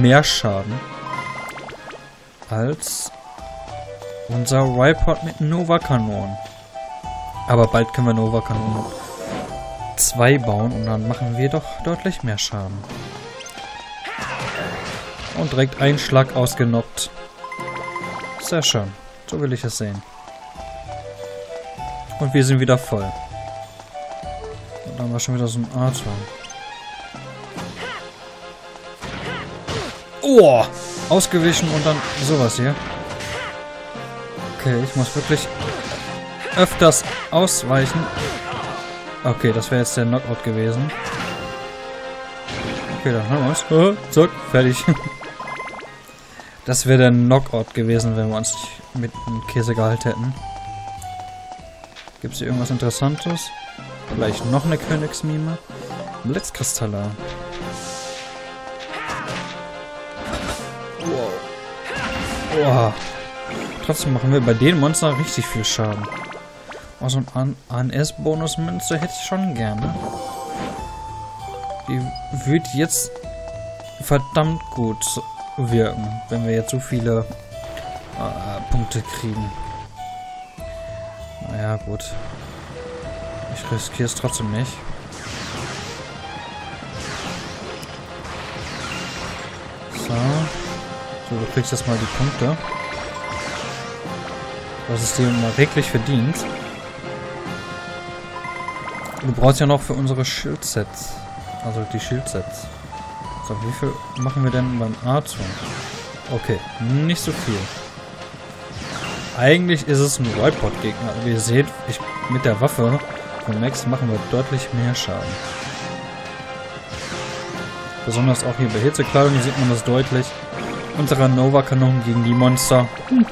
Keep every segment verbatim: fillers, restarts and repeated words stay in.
mehr Schaden als unser Roypod mit Nova-Kanon. Aber bald können wir Nova-Kanon zwei bauen und dann machen wir doch deutlich mehr Schaden. Und direkt einen Schlag ausgenockt. Sehr schön. So will ich es sehen. Und wir sind wieder voll. Und dann war schon wieder so ein A-Ton. Oh! Ausgewichen und dann sowas hier. Okay, ich muss wirklich öfters ausweichen. Okay, das wäre jetzt der Knockout gewesen. Okay, dann haben wir uns. Oh, zack, fertig. Das wäre der Knockout gewesen, wenn wir uns nicht mit dem Käse gehalten hätten. Gibt es hier irgendwas Interessantes? Vielleicht noch eine Königsmime? Blitzkristalle. Wow. Wow. Trotzdem machen wir bei den Monstern richtig viel Schaden. Also ein A N S-Bonus-Münze hätte ich schon gerne. Die wird jetzt verdammt gut wirken, wenn wir jetzt so viele äh, Punkte kriegen. Naja, gut. Ich riskiere es trotzdem nicht. So. So, du kriegst jetzt mal die Punkte. Das ist dir mal wirklich verdient. Du brauchst ja noch für unsere Schildsets. Also die Schildsets. So, wie viel machen wir denn beim A-Zone? Okay, nicht so viel. Eigentlich ist es ein Roypod-Gegner. Aber ihr seht, ich, mit der Waffe von Max machen wir deutlich mehr Schaden. Besonders auch hier bei Hitzekleidung sieht man das deutlich. Unsere Nova-Kanon gegen die Monster. Hm.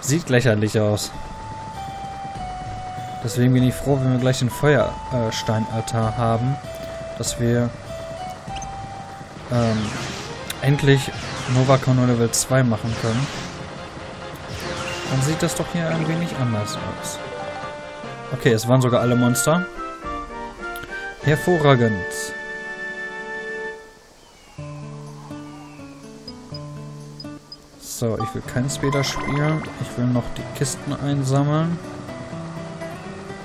Sieht lächerlich aus. Deswegen bin ich froh, wenn wir gleich den Feuersteinaltar haben, dass wir ähm, endlich Nova-Kanon Level zwei machen können. Dann sieht das doch hier ein wenig anders aus. Okay, es waren sogar alle Monster. Hervorragend. So, ich will keinen Speeder spielen. Ich will noch die Kisten einsammeln.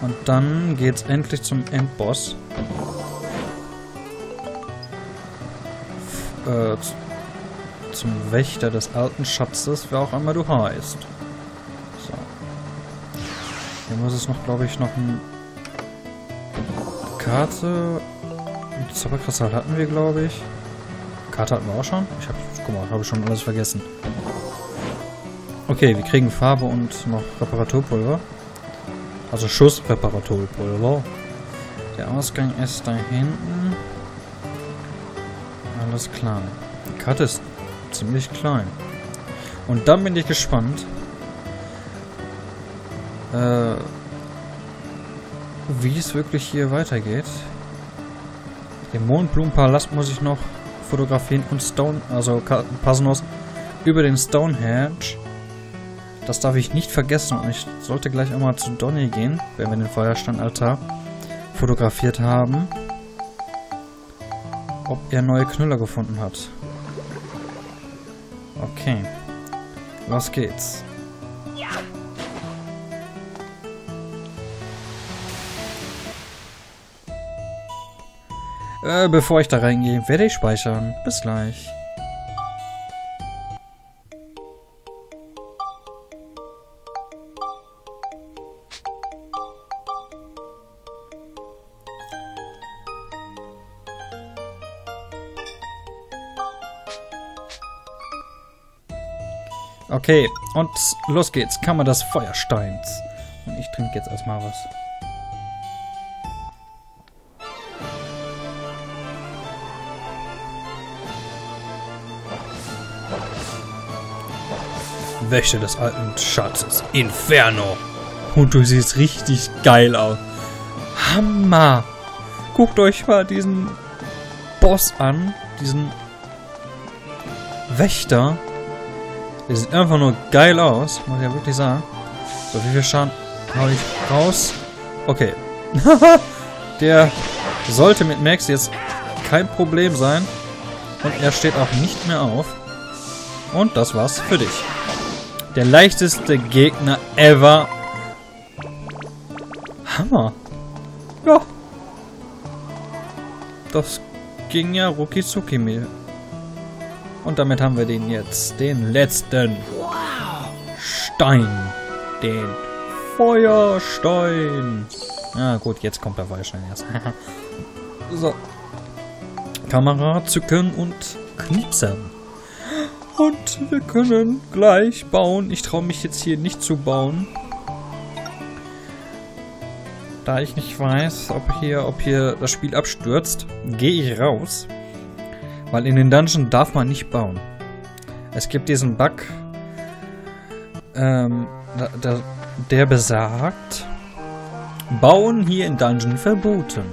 Und dann geht's endlich zum Endboss. F äh, zum Wächter des alten Schatzes, wer auch immer du heißt. So. Hier muss es noch, glaube ich, noch ein... eine Karte. Die Zauberkristall hatten wir, glaube ich. Karte hatten wir auch schon. Ich habe, guck mal, habe ich schon alles vergessen. Okay, wir kriegen Farbe und noch Reparaturpulver. Also Schuss Reparaturpulver. Der Ausgang ist da hinten. Alles klar. Die Karte ist ziemlich klein. Und dann bin ich gespannt, äh, wie es wirklich hier weitergeht. Den Mondblumenpalast muss ich noch fotografieren und Stone, also Puzznos über den Stonehenge. Das darf ich nicht vergessen und ich sollte gleich einmal zu Donny gehen, wenn wir den Feuersteinaltar fotografiert haben, ob er neue Knüller gefunden hat. Okay, los geht's. Ja. Äh, bevor ich da reingehe, werde ich speichern. Bis gleich. Okay, und los geht's. Kammer des Feuersteins. Und ich trinke jetzt erstmal was. Wächter des alten Schatzes. Inferno. Und du siehst richtig geil aus. Hammer. Guckt euch mal diesen Boss an. Diesen Wächter. Der sieht einfach nur geil aus, muss ich ja wirklich sagen. So, wie viel Schaden hau ich raus? Okay. Der sollte mit Max jetzt kein Problem sein. Und er steht auch nicht mehr auf. Und das war's für dich. Der leichteste Gegner ever. Hammer. Ja. Das ging ja Ruki-Zuki mir. Und damit haben wir den jetzt. Den letzten. Stein. Den Feuerstein. Ah, gut, jetzt kommt der Feuerstein erst. So. Kamera zücken und knipsen. Und wir können gleich bauen. Ich traue mich jetzt hier nicht zu bauen. Da ich nicht weiß, ob hier, ob hier das Spiel abstürzt, gehe ich raus. Weil in den Dungeon darf man nicht bauen. Es gibt diesen Bug, ähm, der, der besagt, Bauen hier in Dungeon verboten.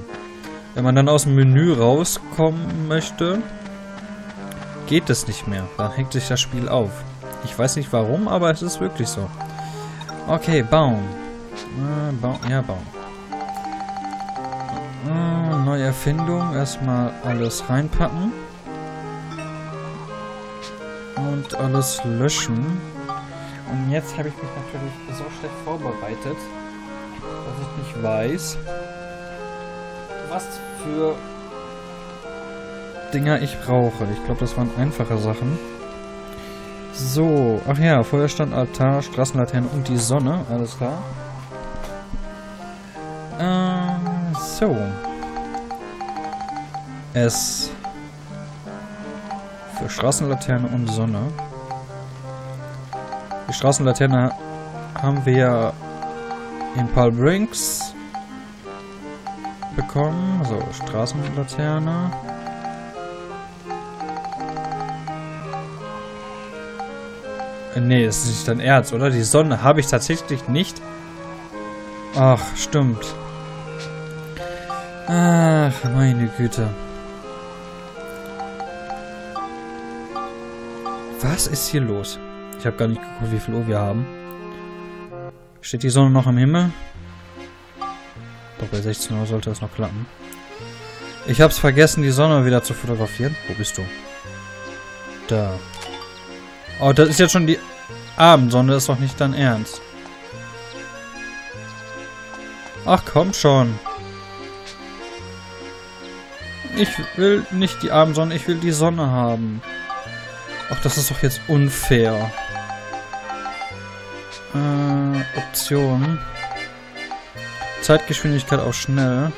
Wenn man dann aus dem Menü rauskommen möchte, geht es nicht mehr. Da hängt sich das Spiel auf. Ich weiß nicht warum, aber es ist wirklich so. Okay, bauen. Äh, bauen. Ja, bauen. Äh, neue Erfindung. Erstmal alles reinpacken. Und alles löschen. Und jetzt habe ich mich natürlich so schlecht vorbereitet, dass ich nicht weiß, was für Dinger ich brauche. Ich glaube, das waren einfache Sachen. So, ach ja, Feuerstand, Altar, Straßenlaterne und die Sonne, alles klar. Ähm, so. S. Für Straßenlaterne und Sonne. Die Straßenlaterne haben wir in Paul Brinks bekommen. So, Straßenlaterne. Nee, das ist nicht dein Ernst, oder? Die Sonne habe ich tatsächlich nicht. Ach, stimmt. Ach, meine Güte. Was ist hier los? Ich habe gar nicht geguckt, wie viel Uhr wir haben. Steht die Sonne noch am Himmel? Doch, bei sechzehn Uhr sollte es noch klappen. Ich habe es vergessen, die Sonne wieder zu fotografieren. Wo bist du? Da. Oh, das ist jetzt schon die Abendsonne, ist doch nicht dein Ernst. Ach, komm schon. Ich will nicht die Abendsonne, ich will die Sonne haben. Ach, das ist doch jetzt unfair. Äh, Optionen. Zeitgeschwindigkeit auf schnell.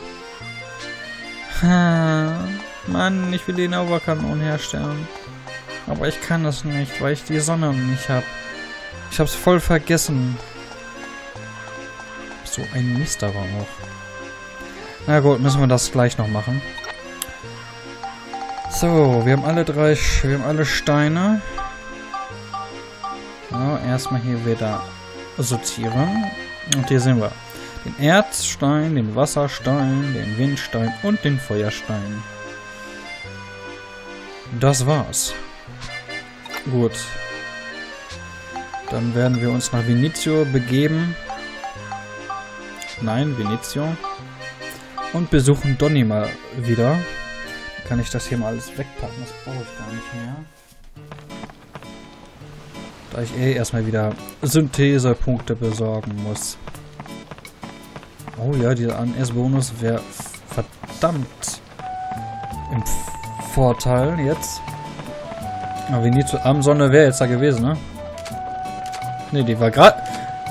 Ha, Mann, ich will den Nova-Kanon herstellen. Aber ich kann das nicht, weil ich die Sonne nicht habe. Ich hab's voll vergessen. So ein Mist aber auch. Na gut, müssen wir das gleich noch machen. So, wir haben alle drei, wir haben alle Steine. So, erstmal hier wieder sortieren. Und hier sehen wir den Erzstein, den Wasserstein, den Windstein und den Feuerstein. Das war's. Gut. Dann werden wir uns nach Veniccio begeben. Nein, Veniccio. Und besuchen Donny mal wieder. Kann ich das hier mal alles wegpacken? Das brauche ich gar nicht mehr. Da ich eh erstmal wieder Synthesepunkte besorgen muss. Oh ja, dieser A N S-Bonus wäre verdammt im Vorteil jetzt. Aber wie nie zur Abendsonne wäre jetzt da gewesen, ne? Ne, die war gerade.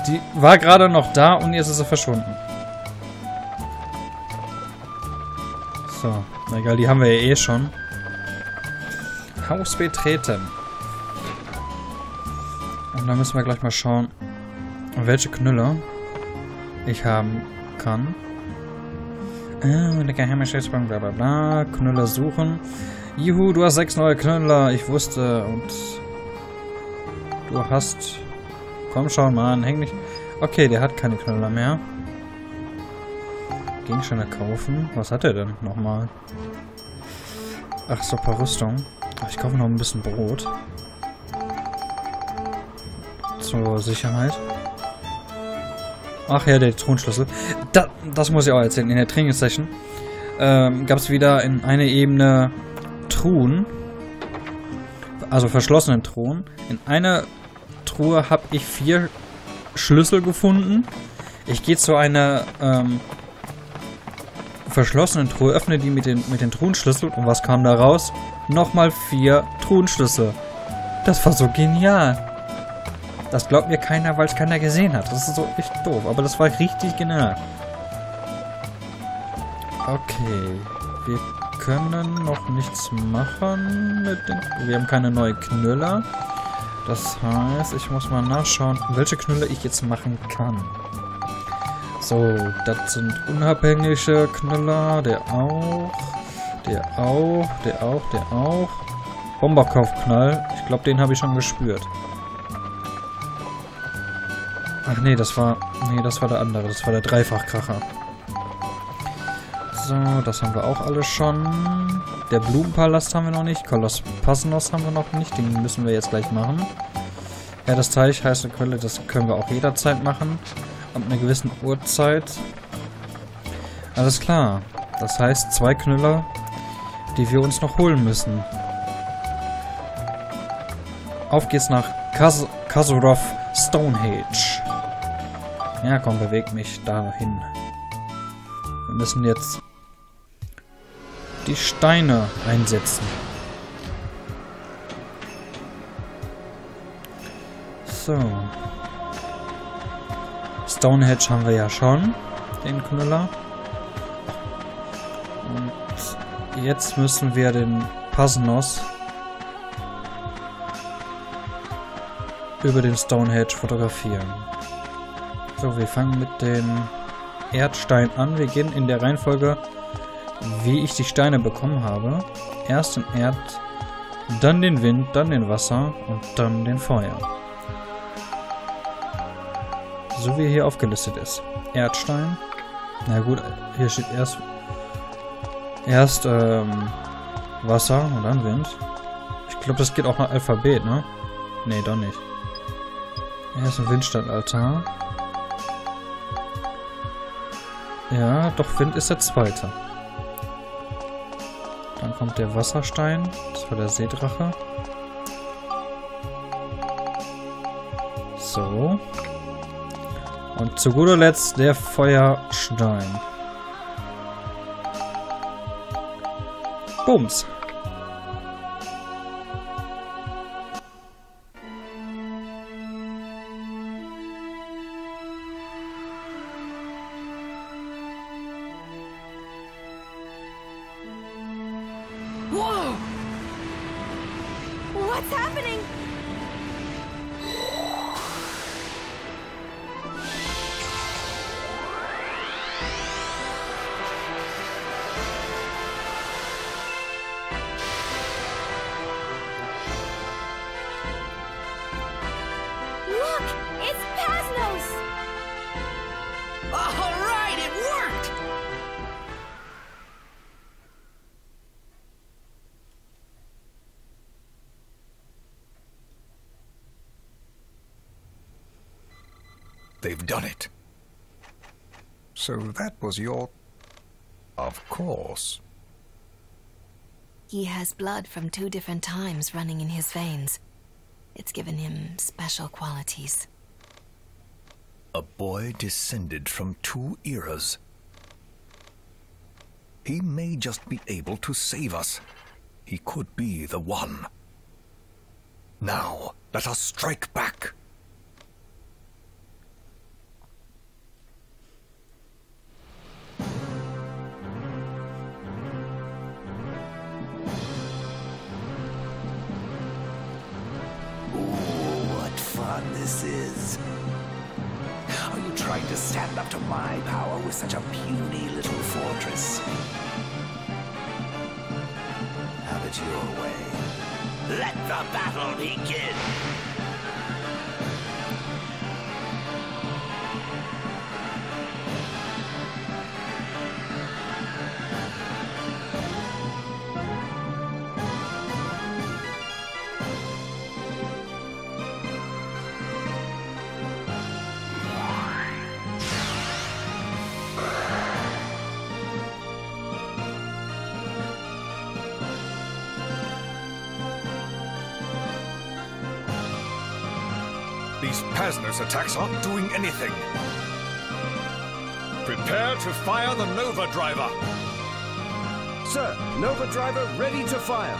Die war gerade noch da und jetzt ist sie verschwunden. So, na egal, die haben wir ja eh schon. Haus betreten. Und dann müssen wir gleich mal schauen, welche Knüller ich haben kann. Äh, der geheime Schiffsbank, bla bla bla. Knüller suchen. Juhu, du hast sechs neue Knüller. Ich wusste. Und du hast... Komm schon, Mann. Häng nicht... Okay, der hat keine Knüller mehr. Gegenstände kaufen. Was hat er denn nochmal? Ach so, ein paar Rüstungen. Ich kaufe noch ein bisschen Brot. Zur Sicherheit. Ach ja, der Thronschlüssel. Da, das muss ich auch erzählen. In der Training-Session ähm, gab es wieder in einer Ebene Truhen. also verschlossenen Truhen. In einer Truhe habe ich vier Schlüssel gefunden. Ich gehe zu einer ähm, verschlossenen Truhe, öffne die mit den, mit den Truhenschlüsseln. Und was kam da raus? Nochmal vier Truhenschlüssel. Das war so genial. Das glaubt mir keiner, weil es keiner gesehen hat. Das ist so echt doof, aber das war richtig genial. Okay, wir können noch nichts machen mit den... Wir haben keine neuen Knüller. Das heißt, ich muss mal nachschauen, welche Knüller ich jetzt machen kann. So, das sind unabhängige Knüller. Der auch. Der auch. Der auch. Der auch. Bomberkopfknall. Ich glaube, den habe ich schon gespürt. Ach nee, das war... Nee, das war der andere. Das war der Dreifachkracher. So, das haben wir auch alle schon. Der Blumenpalast haben wir noch nicht. Koloss Passenos haben wir noch nicht. Den müssen wir jetzt gleich machen. Ja, das Teich, heiße Quelle, das können wir auch jederzeit machen. Ab einer gewissen Uhrzeit. Alles klar. Das heißt, zwei Knüller, die wir uns noch holen müssen. Auf geht's nach Kas Kasurov Stonehenge. Ja, komm, beweg mich dahin. Wir müssen jetzt die Steine einsetzen. So. Stonehenge haben wir ja schon, den Knüller. Und jetzt müssen wir den Puzznos über den Stonehenge fotografieren. So, wir fangen mit dem Erzstein an. Wir gehen in der Reihenfolge, wie ich die Steine bekommen habe. Erst den Erd, dann den Wind, dann den Wasser und dann den Feuer. So wie er hier aufgelistet ist. Erzstein. Na gut, hier steht erst, erst ähm, Wasser und dann Wind. Ich glaube, das geht auch nach Alphabet, ne? Ne, doch nicht. Erst ein Windsteinaltar. Ja, doch Wind ist der zweite. Dann kommt der Wasserstein. Das war der Seedrache. So. Und zu guter Letzt der Feuerstein. Bums. They've done it. So that was your... Of course. He has blood from two different times running in his veins. It's given him special qualities. A boy descended from two eras. He may just be able to save us. He could be the one. Now, let us strike back. This is. Are you trying to stand up to my power with such a puny little fortress? Have it your way. Let the battle begin! These Passenos attacks aren't doing anything. Prepare to fire the Nova Driver. Sir, Nova Driver ready to fire.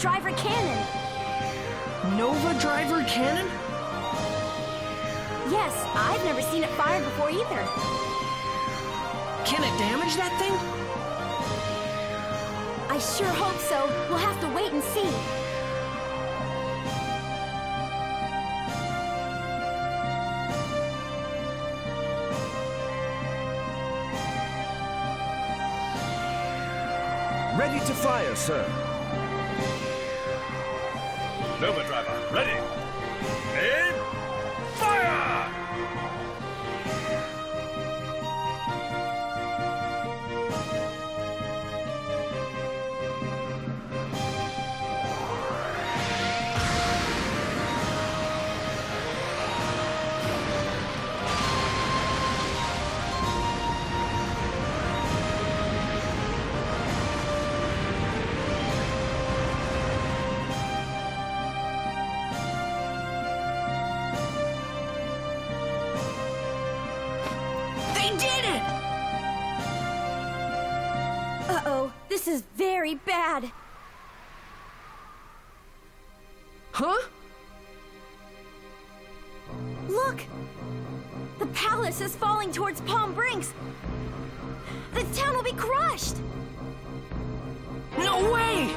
Driver cannon. Nova Driver cannon? Yes, I've never seen it fired before either. Can it damage that thing? I sure hope so. We'll have to wait and see. Ready to fire, sir. Nova Driver, ready! Aim! Fire! This is very bad. Huh? Look! The palace is falling towards Paul Brinks. The town will be crushed. No way!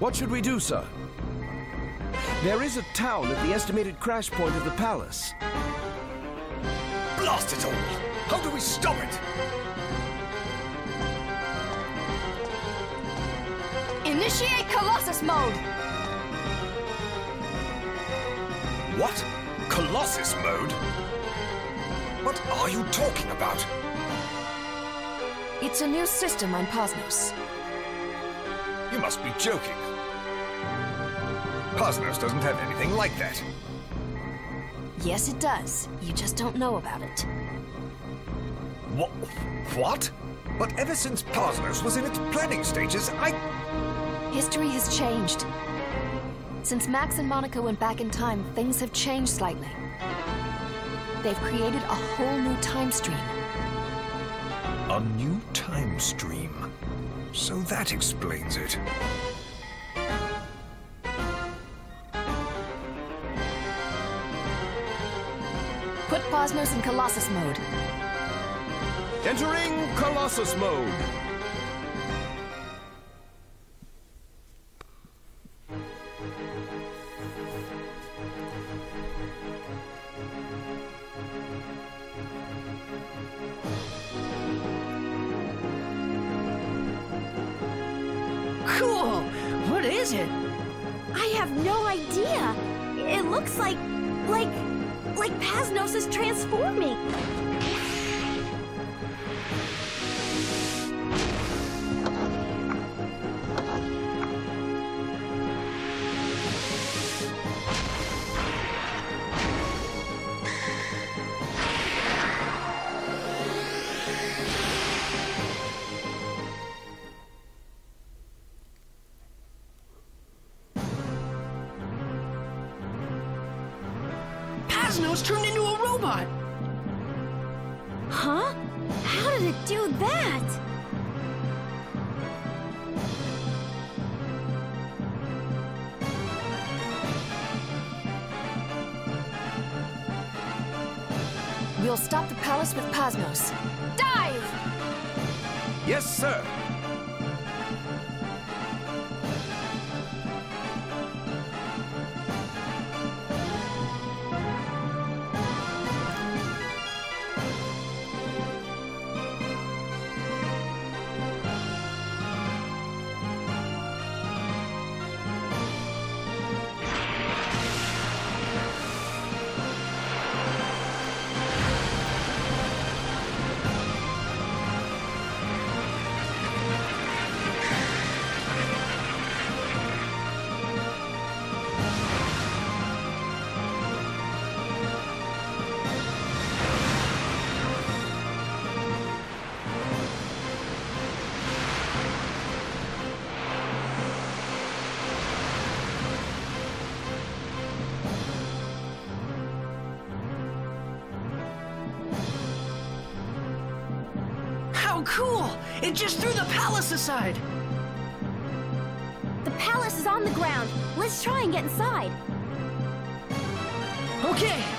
What should we do, sir? There is a town at the estimated crash point of the palace. Blast it all! How do we stop it? Initiate Colossus Mode! What? Colossus Mode? What are you talking about? It's a new system on Posner's. You must be joking. Posner's doesn't have anything like that. Yes, it does. You just don't know about it. What? What? But ever since Posner's was in its planning stages, I... History has changed. Since Max and Monica went back in time, things have changed slightly. They've created a whole new time stream. A new time stream? So that explains it. Put Posner's in Colossus Mode. Entering Colossus Mode. Turned into a robot! Huh? How did it do that? We'll stop the palace with Posner's. Dive! Yes, sir! cool! It just threw the palace aside! The palace is on the ground. Let's try and get inside. Okay.